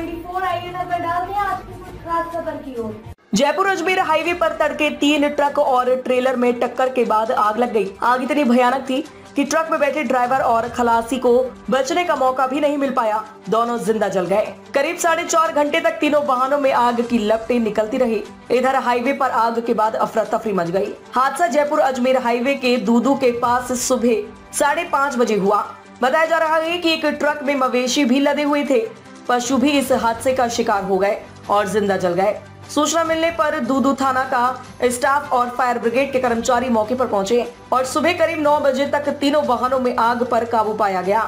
24 आइए नजर डालते हैं आज की कुछ खास खबर की ओर। जयपुर अजमेर हाईवे पर तड़के 3 ट्रक और ट्रेलर में टक्कर के बाद आग लग गई। आग इतनी भयानक थी कि ट्रक में बैठे ड्राइवर और खलासी को बचने का मौका भी नहीं मिल पाया, दोनों जिंदा जल गए। करीब 4.5 घंटे तक तीनों वाहनों में आग की लपटें निकलती रही। इधर हाईवे पर आग के बाद अफरा तफरी मच गई। हादसा जयपुर अजमेर हाईवे के दूदू के पास सुबह 5:30 बजे हुआ। बताया जा रहा है कि एक ट्रक में मवेशी भी लदे हुए थे। पशु भी इस हादसे का शिकार हो गए और जिंदा जल गए। सूचना मिलने पर दूदू थाना का स्टाफ और फायर ब्रिगेड के कर्मचारी मौके पर पहुंचे और सुबह करीब 9 बजे तक तीनों वाहनों में आग पर काबू पाया गया।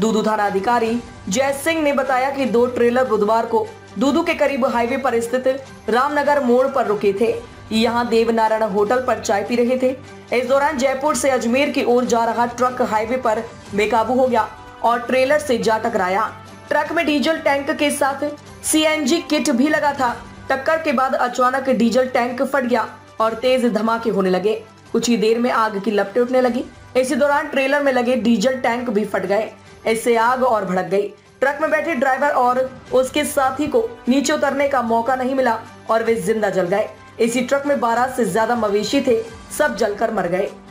दूदू थाना अधिकारी जय सिंह ने बताया कि 2 ट्रेलर बुधवार को दूदू के करीब हाईवे पर स्थित रामनगर मोड़ पर रुके थे। यहां देवनारायण होटल पर चाय पी रहे थे। इस दौरान जयपुर से अजमेर की ओर जा रहा ट्रक हाईवे पर बेकाबू हो गया और ट्रेलर से जा टकराया। ट्रक में डीजल टैंक के साथ CNG किट भी लगा था। टक्कर के बाद अचानक डीजल टैंक फट गया और तेज धमाके होने लगे। कुछ ही देर में आग की लपटें उठने लगी। इसी दौरान ट्रेलर में लगे डीजल टैंक भी फट गए। इससे आग और भड़क गई। ट्रक में बैठे ड्राइवर और उसके साथी को नीचे उतरने का मौका नहीं मिला और वे जिंदा जल गए। इसी ट्रक में 12 से ज्यादा मवेशी थे, सब जलकर मर गए।